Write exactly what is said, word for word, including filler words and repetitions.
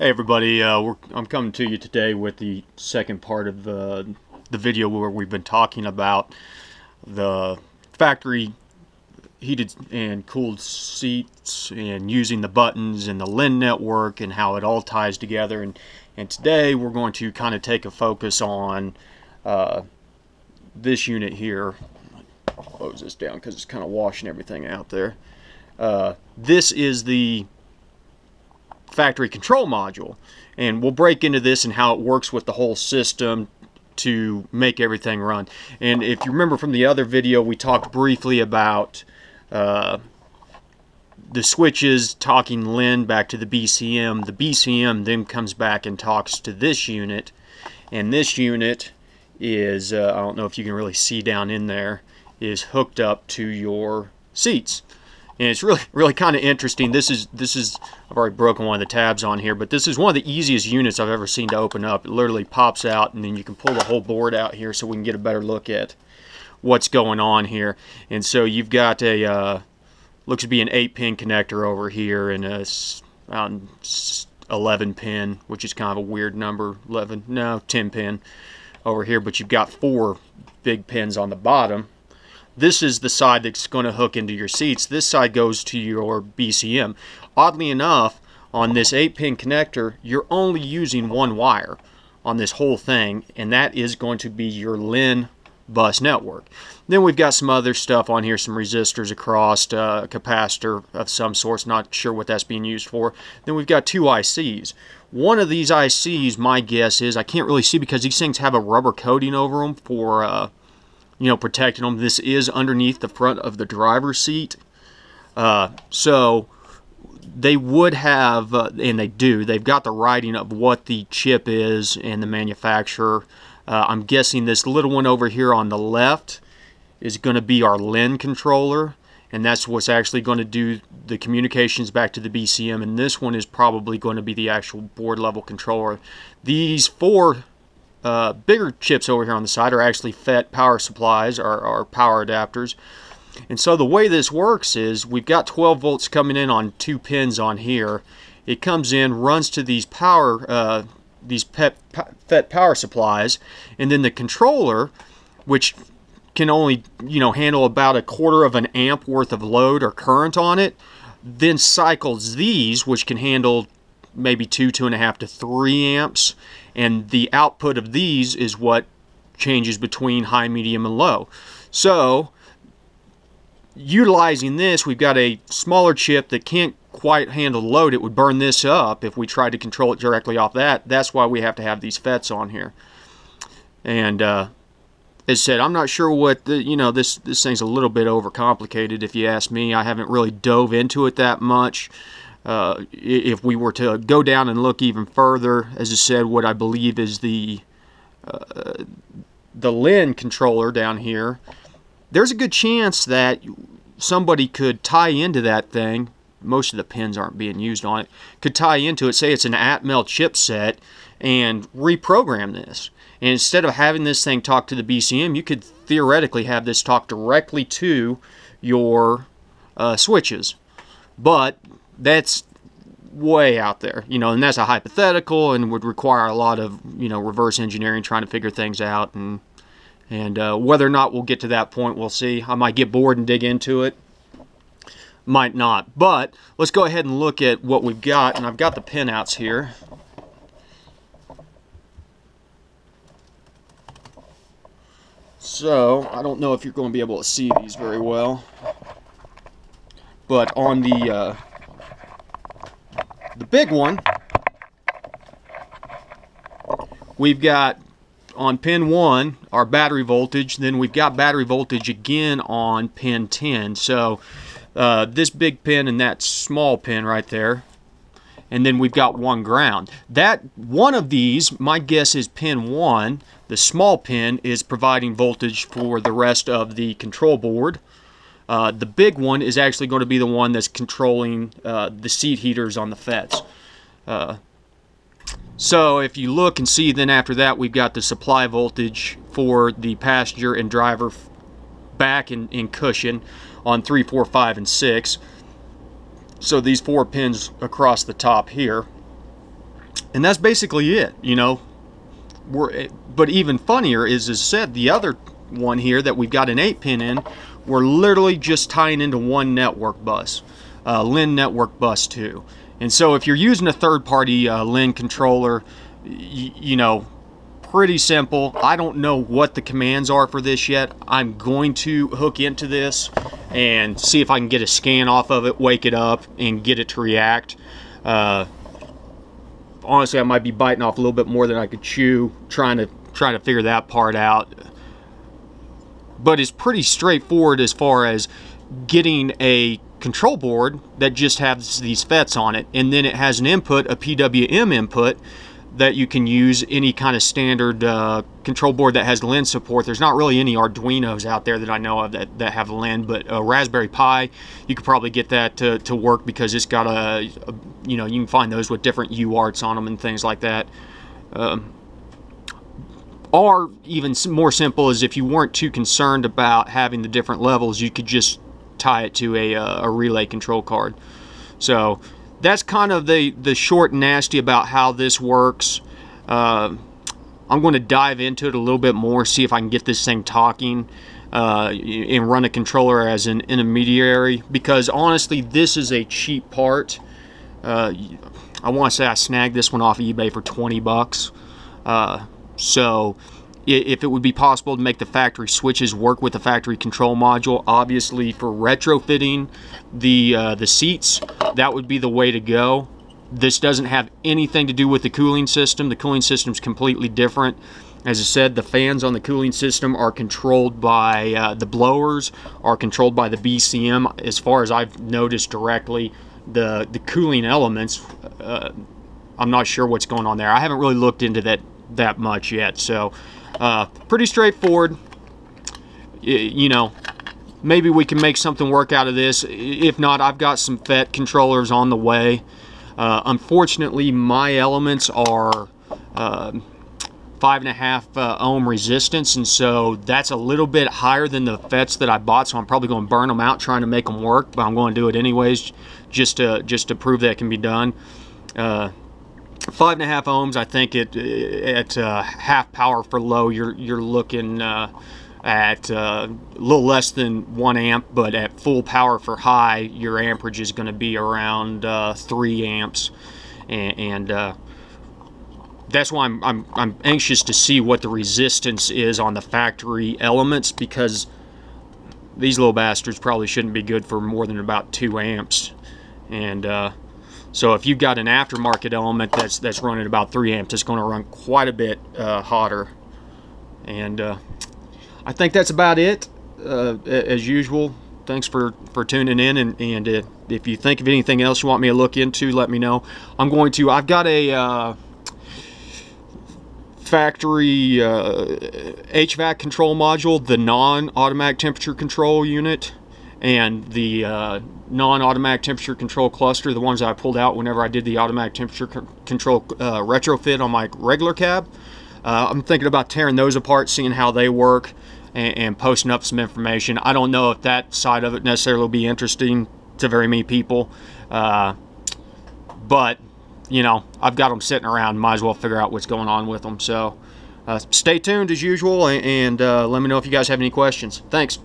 Hey everybody, uh, we're, I'm coming to you today with the second part of uh, the video where we've been talking about the factory heated and cooled seats and using the buttons and the LIN network and how it all ties together. And, and today we're going to kind of take a focus on uh, this unit here. I'll close this down because it's kind of washing everything out there. Uh, this is the factory control module, and we'll break into this and how it works with the whole system to make everything run. And if you remember from the other video, we talked briefly about uh, the switches talking LIN back to the B C M. The B C M then comes back and talks to this unit, and this unit is uh, I don't know if you can really see down in there, is hooked up to your seats. And it's really, really kind of interesting. This is, this is, I've already broken one of the tabs on here, but this is one of the easiest units I've ever seen to open up. It literally pops out, and then you can pull the whole board out here so we can get a better look at what's going on here. And so you've got a, uh, looks to be an eight pin connector over here and a um, eleven pin, which is kind of a weird number, eleven, no, ten pin over here. But you've got four big pins on the bottom. This is the side that's going to hook into your seats. This side goes to your B C M. Oddly enough, on this eight pin connector, you're only using one wire on this whole thing, and that is going to be your LIN bus network. Then we've got some other stuff on here, some resistors across, uh, capacitor of some sorts, not sure what that's being used for. Then we've got two I Cs. One of these I Cs, my guess is, I can't really see because these things have a rubber coating over them for... Uh, you know, protecting them. This is underneath the front of the driver's seat. Uh, so they would have, uh, and they do, they've got the writing of what the chip is and the manufacturer. Uh, I'm guessing this little one over here on the left is going to be our LIN controller, and that's what's actually going to do the communications back to the B C M, and this one is probably going to be the actual board level controller. These four Uh, bigger chips over here on the side are actually F E T power supplies, or, or power adapters. And so the way this works is we've got twelve volts coming in on two pins on here. It comes in, runs to these power, uh, these F E T power supplies, and then the controller, which can only, you know, handle about a quarter of an amp worth of load or current on it, then cycles these, which can handle maybe two, two and a half to three amps, and the output of these is what changes between high, medium, and low. So, utilizing this, we've got a smaller chip that can't quite handle load. It would burn this up if we tried to control it directly off that. That's why we have to have these F E Ts on here. And uh, as said, I'm not sure what the, you know, this this thing's a little bit overcomplicated if you ask me. I haven't really dove into it that much. Uh, if we were to go down and look even further, as I said, what I believe is the uh, the LIN controller down here, there's a good chance that somebody could tie into that thing. Most of the pins aren't being used on it. Could tie into it, say it's an Atmel chipset, and reprogram this. And instead of having this thing talk to the B C M, you could theoretically have this talk directly to your uh, switches. But that's way out there, you know, and that's a hypothetical and would require a lot of, you know, reverse engineering, trying to figure things out. And and uh, whether or not we'll get to that point, we'll see. I might get bored and dig into it. Might not. But let's go ahead and look at what we've got. And I've got the pinouts here. So I don't know if you're going to be able to see these very well. But on the... Uh, The big one, we've got on pin one our battery voltage, then we've got battery voltage again on pin ten. So uh, this big pin and that small pin right there, and then we've got one ground. That one of these, my guess is pin one, the small pin, is providing voltage for the rest of the control board. Uh, the big one is actually going to be the one that's controlling uh, the seat heaters on the F E Ts. Uh, so if you look and see, then after that we've got the supply voltage for the passenger and driver back and, and cushion on three, four, five, and six. So these four pins across the top here. and that's basically it, you know. We're, but even funnier is, as said, the other one here that we've got an eight pin in, we're literally just tying into one network bus, uh, LIN network bus two. And so if you're using a third-party uh, LIN controller, y you know, pretty simple. I don't know what the commands are for this yet. I'm going to hook into this and see if I can get a scan off of it, wake it up, and get it to react. Uh, honestly, I might be biting off a little bit more than I could chew, trying to trying to figure that part out. But it's pretty straightforward as far as getting a control board that just has these FETs on it, and then it has an input, a P W M input, that you can use any kind of standard uh, control board that has LIN support. There's not really any Arduinos out there that I know of that, that have LIN, but uh, Raspberry Pi, you could probably get that to, to work because it's got a, a, you know, you can find those with different U A R Ts on them and things like that. Um, or even more simple is if you weren't too concerned about having the different levels, you could just tie it to a, a relay control card. So that's kind of the, the short and nasty about how this works. Uh, I'm going to dive into it a little bit more, see if I can get this thing talking uh, and run a controller as an intermediary, because honestly, this is a cheap part. Uh, I want to say I snagged this one off eBay for twenty bucks. Uh, so if it would be possible to make the factory switches work with the factory control module, obviously for retrofitting the uh, the seats, that would be the way to go. This doesn't have anything to do with the cooling system. The cooling system is completely different. As I said, the fans on the cooling system are controlled by uh, the blowers, are controlled by the B C M. As far as I've noticed directly, the, the cooling elements, uh, I'm not sure what's going on there. I haven't really looked into that that much yet, so uh, pretty straightforward. You know, maybe we can make something work out of this. If not, I've got some FET controllers on the way. Uh, unfortunately, my elements are uh, five and a half uh, ohm resistance, and so that's a little bit higher than the FETs that I bought, so I'm probably going to burn them out trying to make them work, but I'm going to do it anyways just to just to prove that it can be done. uh, Five and a half ohms. I think it at uh, half power for low, you're you're looking uh, at uh, a little less than one amp, but at full power for high, your amperage is going to be around uh, three amps, and, and uh, that's why I'm, I'm I'm anxious to see what the resistance is on the factory elements, because these little bastards probably shouldn't be good for more than about two amps, and. Uh, So if you've got an aftermarket element that's that's running about three amps, it's going to run quite a bit uh, hotter. And uh, I think that's about it. Uh, as usual, thanks for for tuning in. And, and if, if you think of anything else you want me to look into, let me know. I'm going to. I've got a uh, factory uh, H V A C control module, the non-automatic temperature control unit, and the uh, non-automatic temperature control cluster, the ones that I pulled out whenever I did the automatic temperature control uh, retrofit on my regular cab. Uh, I'm thinking about tearing those apart, seeing how they work, and, and posting up some information. I don't know if that side of it necessarily will be interesting to very many people, uh, but, you know, I've got them sitting around. Might as well figure out what's going on with them. So uh, stay tuned as usual, and, and uh, let me know if you guys have any questions. Thanks.